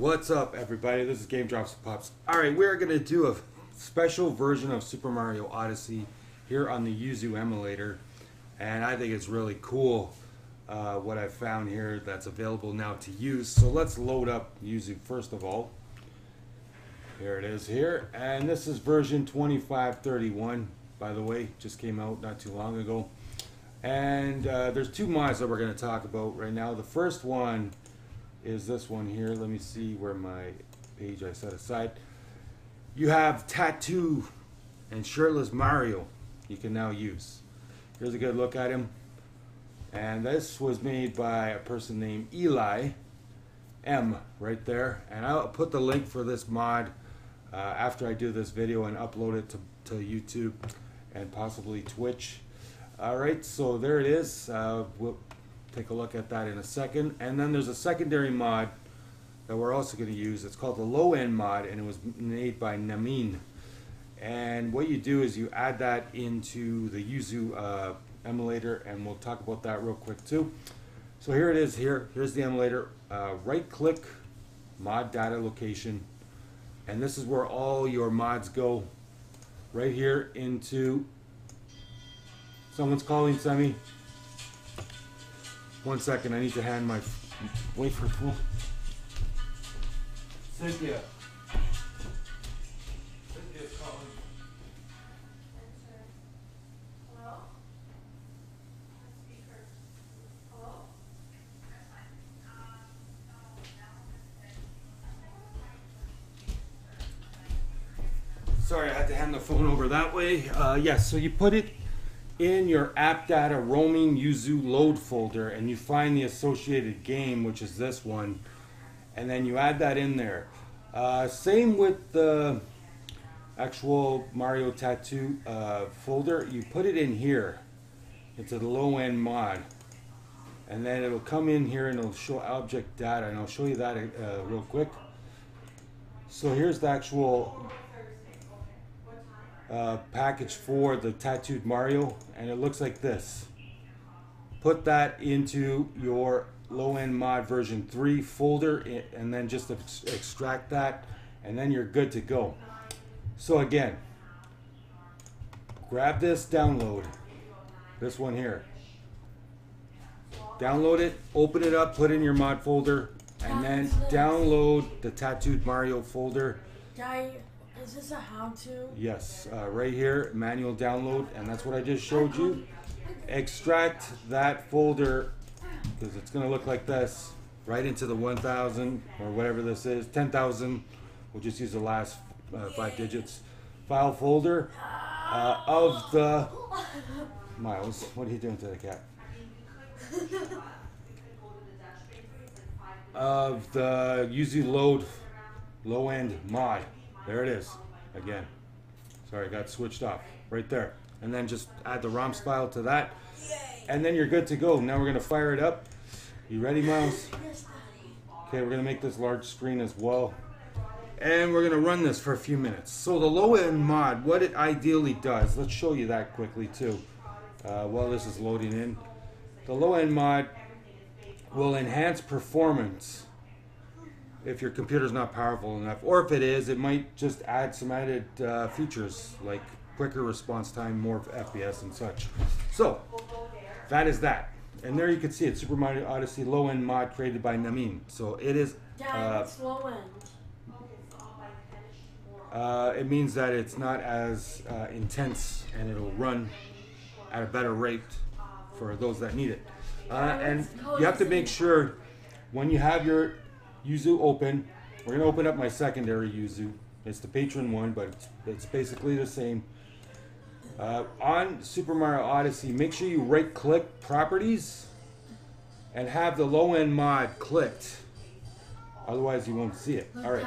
What's up, everybody? This is Game Drops with Pops. Alright, we're going to do a special version of Super Mario Odyssey here on the Yuzu emulator. And I think it's really cool what I've found here that's available now to use. So let's load up Yuzu first of all. Here it is here. And this is version 2531, by the way. Just came out not too long ago. And there's two mods that we're going to talk about right now. The first one is this one here. Let me see where my page I set aside. You have tattoo and shirtless Mario you can now use. Here's a good look at him. And this was made by a person named Ely M right there. And I'll put the link for this mod after I do this video and upload it to YouTube and possibly Twitch. Alright, so there it is. We'll take a look at that in a second. And then there's a secondary mod that we're also going to use. It's called the Low End Mod, and it was made by Namine. And what you do is you add that into the Yuzu emulator, and we'll talk about that real quick too. So here it is here. Here's the emulator. Right click, mod data location. And this is where all your mods go. Right here into, someone's calling Sammy. 1 second, I need to hand my wafer pool. Cynthia. Cynthia's calling. Hello? Speaker. Hello? Sorry, I had to hand the phone over that way. Yes, so you put it in your app data roaming Yuzu load folder and you find the associated game, which is this one, and then you add that in there. Same with the actual Mario tattoo folder. You put it in here into the Low End Mod, and then it'll come in here and it'll show object data, and I'll show you that real quick. So here's the actual package for the tattooed Mario, and it looks like this. Put that into your Low End Mod version 3 folder and then just extract that, and then you're good to go. So again, grab this, download this one here, download it, open it up, put in your mod folder, and then download the tattooed Mario folder. Is this a how-to? Yes, right here, manual download, and that's what I just showed you. Extract that folder, because it's going to look like this, right into the 1000 or whatever this is, 10,000. We'll just use the last 5 digits. File folder of the... Miles, what are you doing to the cat? Of the Yuzu low-end mod. There it is, again. Sorry, got switched off, right there. And then just add the ROMs file to that. And then you're good to go. Now we're gonna fire it up. You ready, Miles? Okay, we're gonna make this large screen as well. And we're gonna run this for a few minutes. So the Low End Mod, what it ideally does, let's show you that quickly too, while this is loading in. The Low End Mod will enhance performance if your computer's not powerful enough, or if it is, it might just add some added features like quicker response time, more FPS and such. So that is that, and there you can see it, Super Mario Odyssey Low End Mod created by Namine. So it is it means that it's not as intense, and it'll run at a better rate for those that need it. And you have to make sure when you have your Yuzu open, we're going to open up my secondary Yuzu. It's the patron one, but it's basically the same. On Super Mario Odyssey, make sure you right click properties and have the Low End Mod clicked, otherwise you won't see it. All right.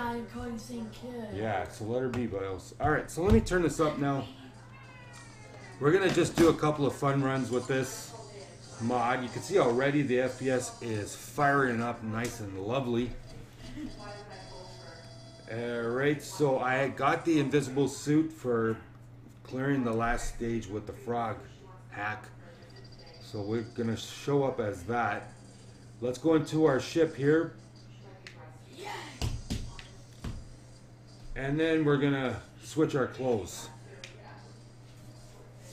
Yeah, so let her be, Biles. All right, so let me turn this up now. We're going to just do a couple of fun runs with this mod. You can see already the FPS is firing up nice and lovely. Alright, so I got the invisible suit for clearing the last stage with the frog hack, so we're gonna show up as that. Let's go into our ship here. And then we're gonna switch our clothes.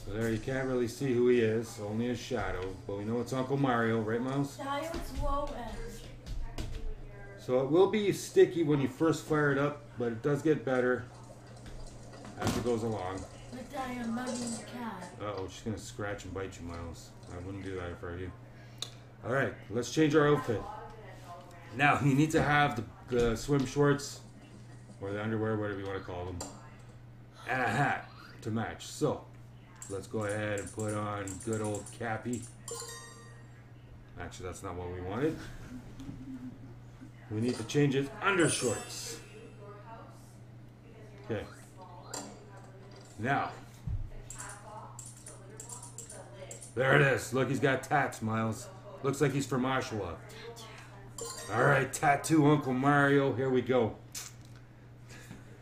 So there, you can't really see who he is, only a shadow, but we know it's Uncle Mario, right, Miles? Diode's low end. So it will be sticky when you first fire it up, but it does get better as it goes along. The Diamond's cat. Uh-oh, she's gonna scratch and bite you, Miles. I wouldn't do that if I were you. All right, let's change our outfit. Now, you need to have the swim shorts, or the underwear, whatever you want to call them, and a hat to match. So, let's go ahead and put on good old Cappy. Actually, that's not what we wanted. We need to change his undershorts. Okay. Now. There it is. Look, he's got tats, Miles. Looks like he's from Oshawa. All right, tattoo Uncle Mario. Here we go.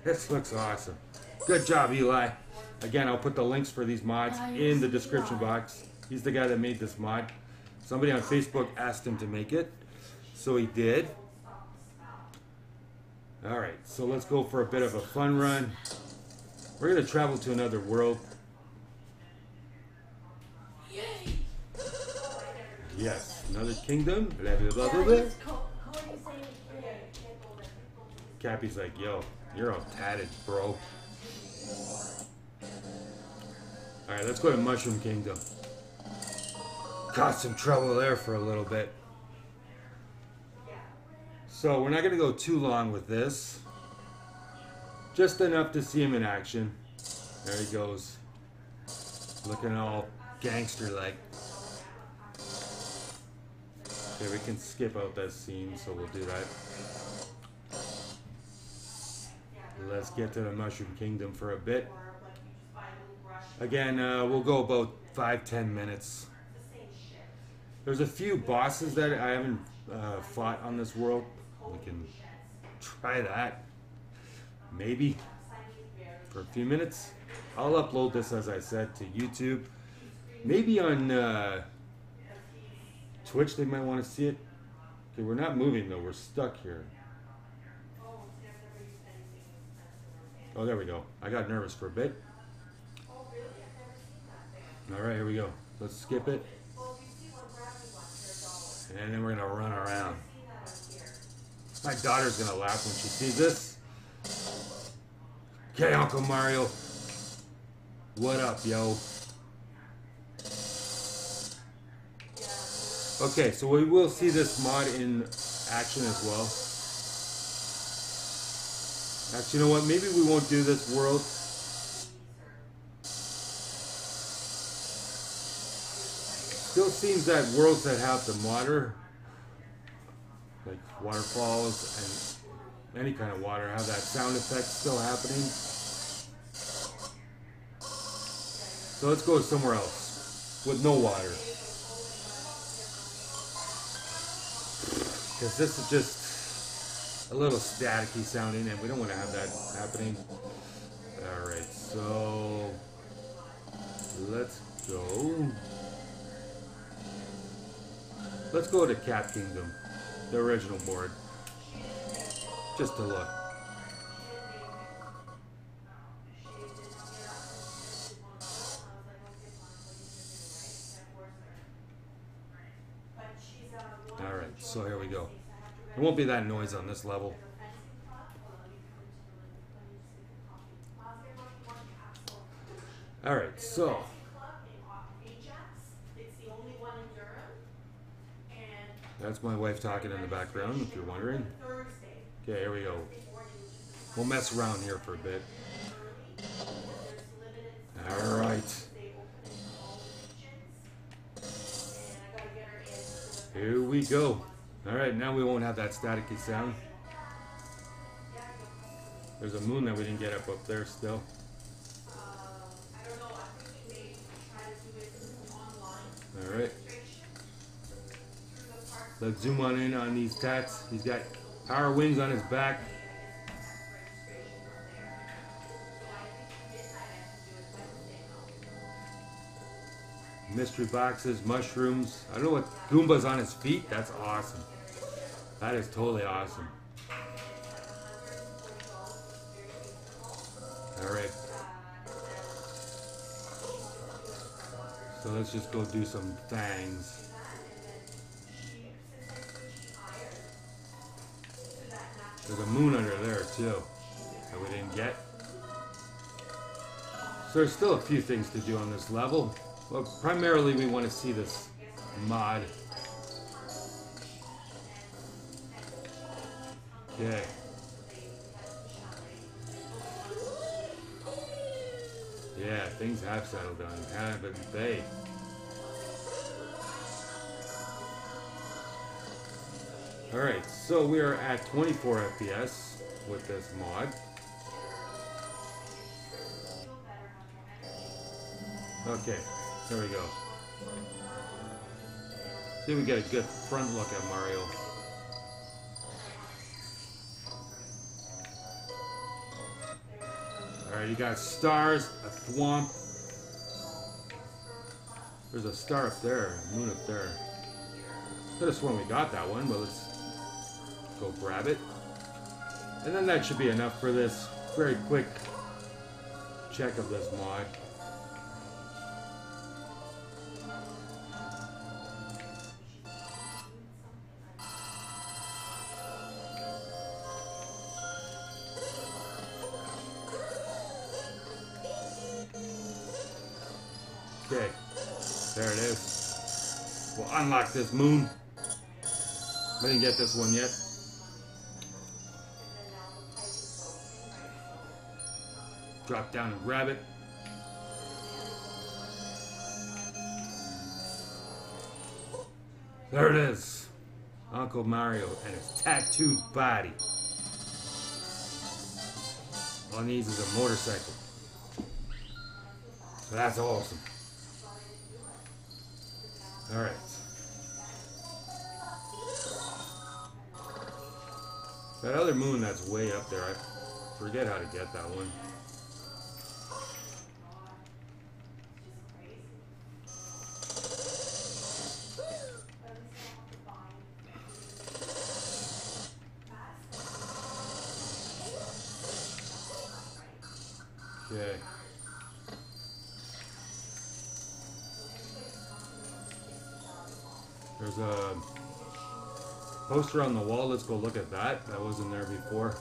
This looks awesome. Good job, Eli. Again, I'll put the links for these mods in the description box. He's the guy that made this mod. Somebody on Facebook asked him to make it, so he did. All right, so let's go for a bit of a fun run. We're gonna travel to another world. Yay! Yes, another kingdom. Blah, blah, blah, blah, blah. Cappy's like, yo, you're all tatted, bro. Alright, let's go to Mushroom Kingdom. Caused some trouble there for a little bit. So, we're not going to go too long with this. Just enough to see him in action. There he goes. Looking all gangster-like. Okay, we can skip out that scene, so we'll do that. Let's get to the Mushroom Kingdom for a bit. Again, we'll go about 5-10 minutes. There's a few bosses that I haven't fought on this world. We can try that. Maybe. For a few minutes. I'll upload this, as I said, to YouTube. Maybe on Twitch they might want to see it. Okay, we're not moving though. We're stuck here. Oh, there we go. I got nervous for a bit. All right, here we go. Let's skip it. And then we're going to run around. My daughter's going to laugh when she sees this. Okay, Uncle Mario. What up, yo? Okay, so we will see this mod in action as well. Actually, you know what? Maybe we won't do this world. Still seems that worlds that have the modder, like waterfalls and any kind of water, have that sound effect still happening. So let's go somewhere else with no water. Because this is just a little staticky sounding, and we don't want to have that happening. Alright, so let's go. Let's go to Cap Kingdom, the original board. Just to look. Alright, so here we go. There won't be that noise on this level. Alright, so. That's my wife talking in the background, if you're wondering. Okay, here we go. We'll mess around here for a bit. Alright. Here we go. Alright, now we won't have that staticky sound. There's a moon that we didn't get up there still. Alright. Let's zoom on in on these tats. He's got power wings on his back. Mystery boxes, mushrooms. I don't know what Goomba's on his feet. That's awesome. That is totally awesome. Alright. So let's just go do some things. There's a moon under there too that we didn't get. So there's still a few things to do on this level. Well, primarily we want to see this mod. Okay. Yeah, things have settled down, haven't they? Alright, so we are at 24 FPS with this mod. Okay, there we go. See, we get a good front look at Mario. Alright, you got stars, a thwomp. There's a star up there, a moon up there. Could have sworn we got that one, but let's go grab it. And then that should be enough for this very quick check of this mod. Okay, there it is. We'll unlock this moon. I didn't get this one yet. Drop down and grab it. There it is. Uncle Mario and his tattooed body. All it needs is a motorcycle. So that's awesome. Alright. That other moon that's way up there, I forget how to get that one. Okay. There's a poster on the wall. Let's go look at that. That wasn't there before.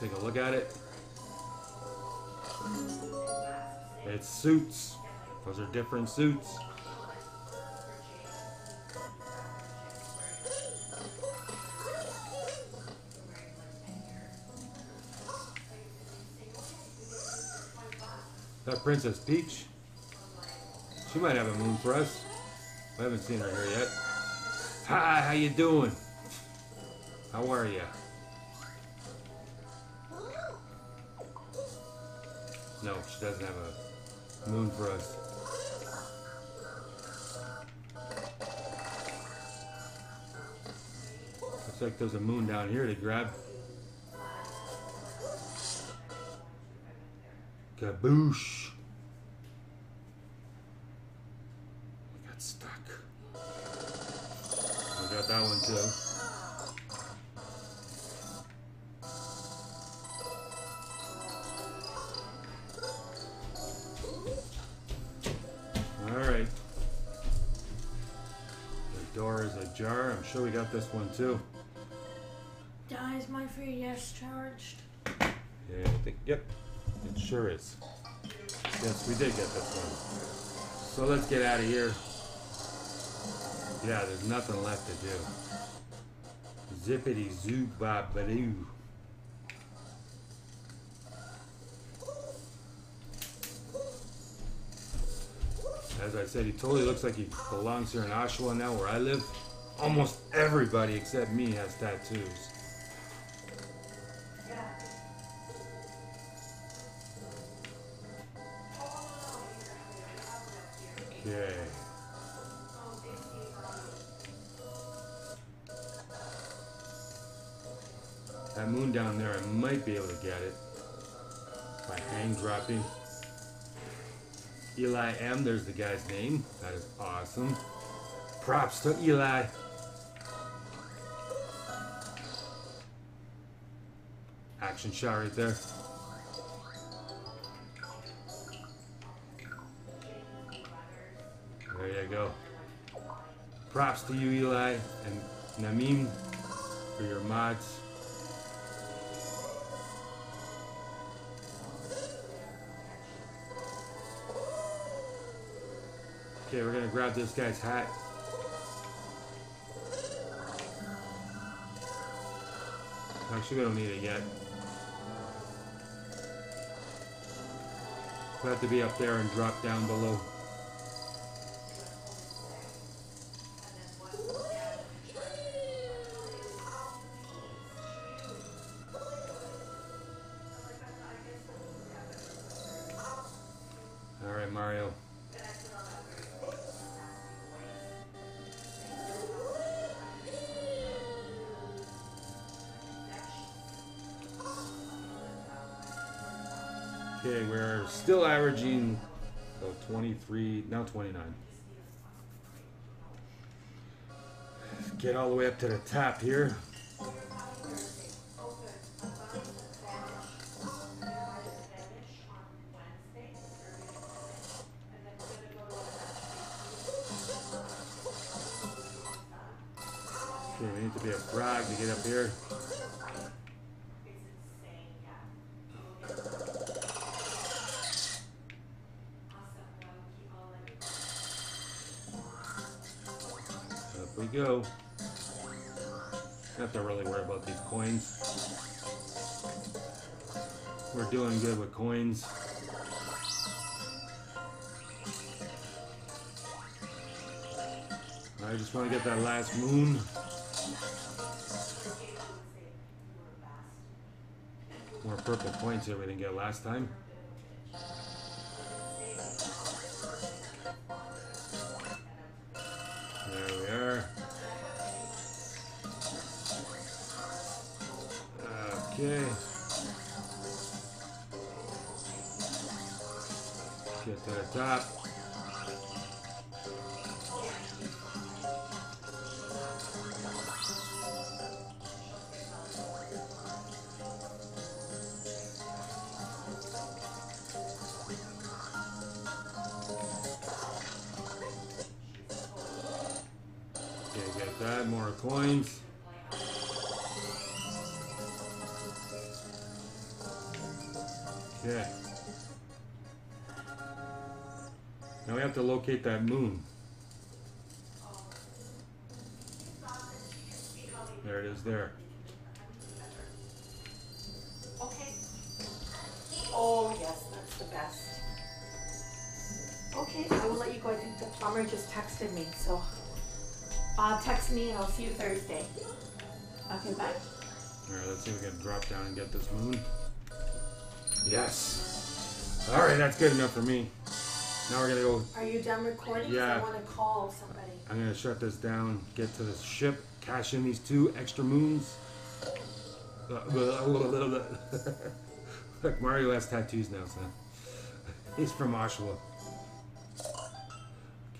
Take a look at it. It's suits. Those are different suits. That Princess Peach, she might have a moon for us. I haven't seen her here yet. Hi, how you doing? How are ya? No, she doesn't have a moon for us. Looks like there's a moon down here to grab. Kaboosh! We got stuck. We got that one too. Alright. The door is ajar. I'm sure we got this one too. Dad, is my 3DS charged? Yeah, I think, yep. It sure is. Yes, we did get this one. So let's get out of here. Yeah, there's nothing left to do. Zippity zoo bop badoo. As I said, he totally looks like he belongs here in Oshawa now, where I live. Almost everybody except me has tattoos. Okay. That moon down there, I might be able to get it by hang dropping. Ely M, there's the guy's name. That is awesome. Props to Ely. action shot right there. There you go. Props to you, Eli and Namine, for your mods. Okay, we're gonna grab this guy's hat. Actually, we don't need it yet. We'll have to be up there and drop down below. Alright, Mario. Okay, we're still averaging 23, now 29. Get all the way up to the top here. Okay, we need to be a frog to get up here. Go. Not to really worry about these coins. We're doing good with coins. I just want to get that last moon. More purple coins that we didn't get last time. There we are. Okay. Get to the top. Okay, get that. More coins. Okay. Now we have to locate that moon. There it is there. Okay. Oh yes, that's the best. Okay, I will let you go. I think the plumber just texted me, so text me and I'll see you Thursday. Okay, bye. Alright, let's see if we can drop down and get this moon. Yes. All right, that's good enough for me. Now we're gonna go. Are you done recording? Yeah. I want to call somebody. I'm gonna shut this down. Get to the ship. Cash in these 2 extra moons. Look, Mario has tattoos now, son. He's from Oshawa.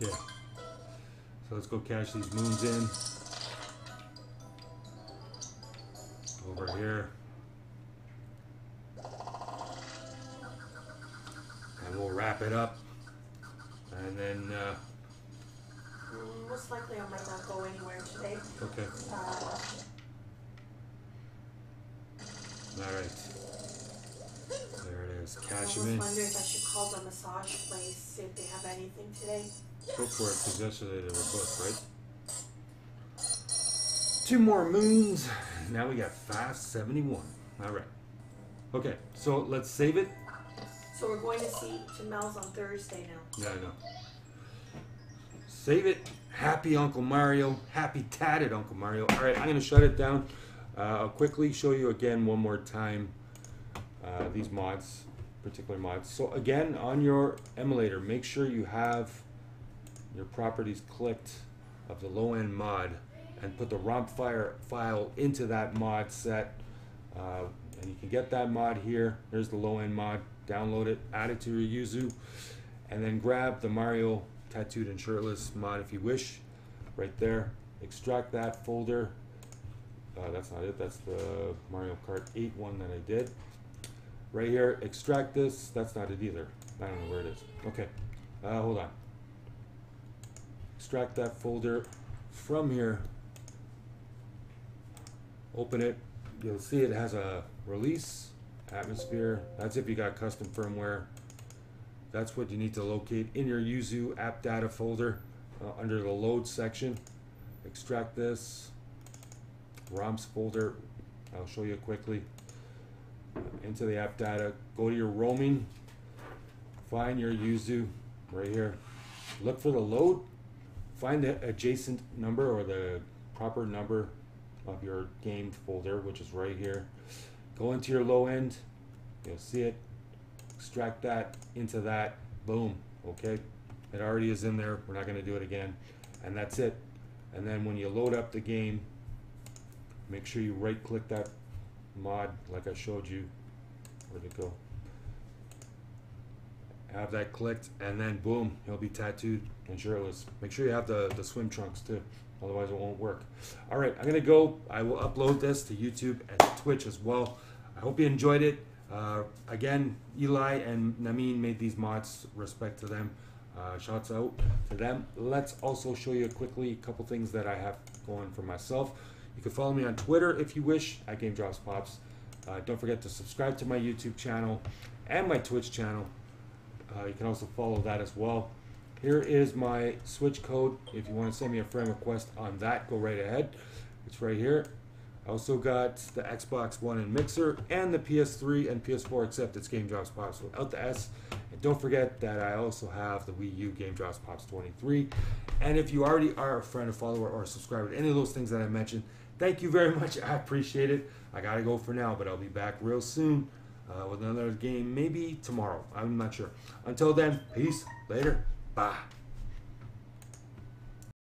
Okay. So let's go cash these moons in. Over here. We'll wrap it up, and then most likely I might not go anywhere today. Okay. All right. There it is. Cash in. I wondered if I should call the massage place, see if they have anything today. Go for it, because yesterday they were booked, right? 2 more moons. Now we got 571. All right. Okay. So let's save it. So we're going to see Mel's on Thursday now. Yeah, I know. Save it. Happy Uncle Mario. Happy tatted Uncle Mario. All right, I'm going to shut it down. I'll quickly show you again one more time these mods, particular mods. So again, on your emulator, make sure you have your properties clicked of the low-end mod and put the romp file into that mod set. And you can get that mod here. There's the low-end mod. Download it, add it to your Yuzu, and then grab the Mario Tattooed and Shirtless mod if you wish, right there. Extract that folder, That's not it. That's the Mario Kart 8 one that I did. Right here, extract this. That's not it either. I don't know where it is. Okay. Hold on. Extract that folder from here. Open it. You'll see it has a release, atmosphere. That's if you got custom firmware. That's what you need to locate in your Yuzu app data folder under the load section. Extract this. ROMs folder. I'll show you quickly. Into the app data. Go to your roaming. Find your Yuzu right here. Look for the load. Find the adjacent number or the proper number of your game folder, which is right here. Go into your low end. You'll see it. Extract that into that. Boom. Okay. It already is in there. We're not going to do it again. And that's it. And then when you load up the game, make sure you right click that mod like I showed you. Where'd it go? Have that clicked, and then boom, he'll be tattooed and shirtless. Make sure you have the swim trunks too, otherwise it won't work. All right, I'm gonna go. I will upload this to YouTube and Twitch as well. I hope you enjoyed it. Again, Eli and Namine made these mods. Respect to them. Shouts out to them. Let's also show you quickly a couple things that I have going for myself. You can follow me on Twitter if you wish at GameDropsPops. Don't forget to subscribe to my YouTube channel and my Twitch channel. You can also follow that as well. Here is my Switch code. If you want to send me a friend request on that, go right ahead. It's right here. I also got the Xbox One and Mixer and the PS3 and PS4, except it's Game Drops Pops without the S. And don't forget that I also have the Wii U Game Drops Pops 23. And if you already are a friend, a follower, or a subscriber to any of those things that I mentioned, thank you very much. I appreciate it. I got to go for now, but I'll be back real soon. With another game, maybe tomorrow. I'm not sure. Until then, peace, later, bye.